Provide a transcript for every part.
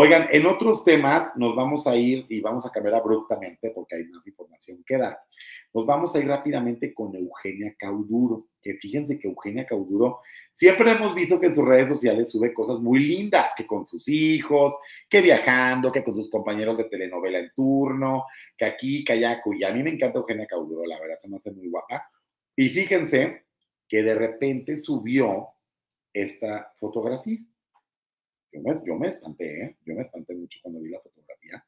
Oigan, en otros temas nos vamos a ir y vamos a cambiar abruptamente porque hay más información que dar. Nos vamos a ir rápidamente con Eugenia Cauduro, que fíjense que Eugenia Cauduro siempre hemos visto que en sus redes sociales sube cosas muy lindas, que con sus hijos, que viajando, que con sus compañeros de telenovela en turno, que aquí, que allá, que allá. A mí me encanta Eugenia Cauduro, la verdad, se me hace muy guapa. Y fíjense que de repente subió esta fotografía. Yo me espanté, ¿eh? Yo me espanté mucho cuando vi la fotografía,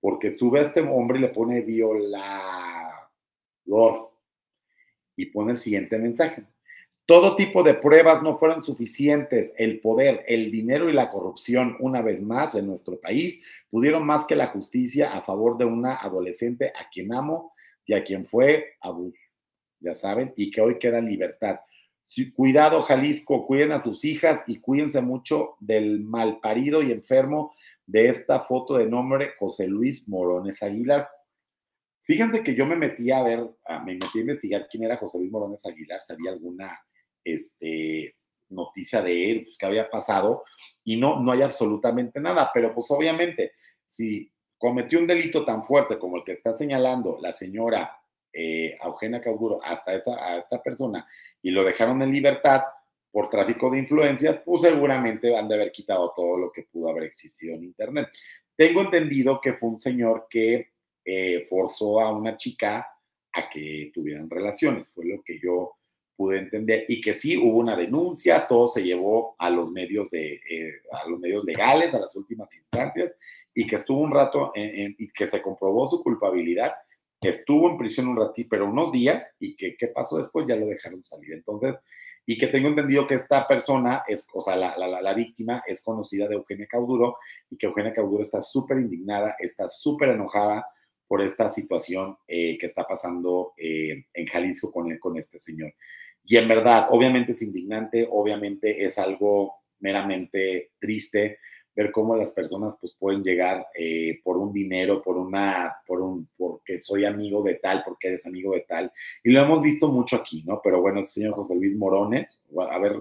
porque sube a este hombre y le pone violador y pone el siguiente mensaje: todo tipo de pruebas no fueron suficientes, el poder, el dinero y la corrupción, una vez más en nuestro país, pudieron más que la justicia a favor de una adolescente a quien amo y a quien fue abuso, ya saben, y que hoy queda en libertad. Cuidado, Jalisco, cuiden a sus hijas y cuídense mucho del malparido y enfermo de esta foto de nombre José Luis Morones Aguilar. Fíjense que yo me metí a investigar quién era José Luis Morones Aguilar, si había alguna noticia de él, pues, que había pasado, y no hay absolutamente nada. Pero pues obviamente, si cometió un delito tan fuerte como el que está señalando la señora Eugenia Cauduro a esta persona, y lo dejaron en libertad por tráfico de influencias, pues seguramente han de haber quitado todo lo que pudo haber existido en internet. Tengo entendido que fue un señor que forzó a una chica a que tuvieran relaciones, fue lo que yo pude entender, y que sí hubo una denuncia, todo se llevó a los medios legales, a las últimas instancias, y que estuvo un rato y que se comprobó su culpabilidad, que estuvo en prisión un ratito, pero unos días, y que qué pasó después, ya lo dejaron salir. Entonces, y que tengo entendido que esta persona, la víctima, es conocida de Eugenia Cauduro, y que Eugenia Cauduro está súper indignada, está súper enojada por esta situación que está pasando en Jalisco con este señor. Y en verdad, obviamente es indignante, obviamente es algo meramente triste, ver cómo las personas pues pueden llegar por un dinero, porque soy amigo de tal, porque eres amigo de tal, y lo hemos visto mucho aquí, ¿no? Pero bueno, ese señor José Luis Morones, a ver,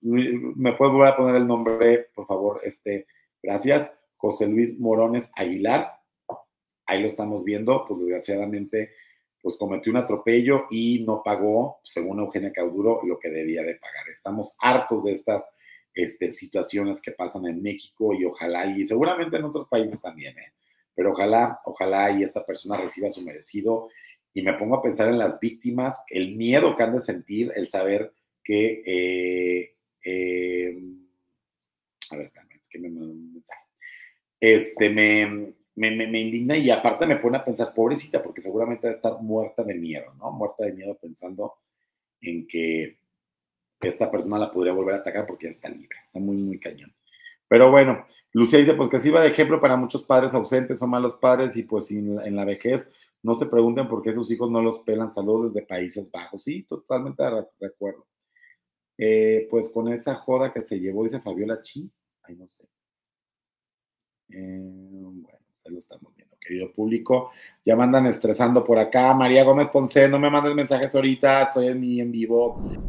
¿me puedes volver a poner el nombre, por favor? Gracias, José Luis Morones Aguilar, ahí lo estamos viendo, pues desgraciadamente, pues cometió un atropello y no pagó, según Eugenia Cauduro, lo que debía de pagar. Estamos hartos de estas situaciones que pasan en México, y ojalá, y seguramente en otros países también, pero ojalá y esta persona reciba su merecido. Y me pongo a pensar en las víctimas, el miedo que han de sentir, el saber que a ver, es que me mandó un mensaje, me indigna, y aparte me pone a pensar, pobrecita, porque seguramente va a estar muerta de miedo, ¿no? Muerta de miedo pensando en que esta persona la podría volver a atacar porque ya está libre. Está muy, muy cañón. Pero bueno, Lucía dice, pues que sirva de ejemplo para muchos padres ausentes o malos padres, y pues en la vejez no se pregunten por qué sus hijos no los pelan. Saludos desde Países Bajos. Sí, totalmente de acuerdo. Pues con esa joda que se llevó, dice Fabiola Chi. Ay, no sé. Bueno, se lo estamos viendo, querido público. Ya me andan estresando por acá. María Gómez Ponce, no me mandes mensajes ahorita. Estoy en vivo.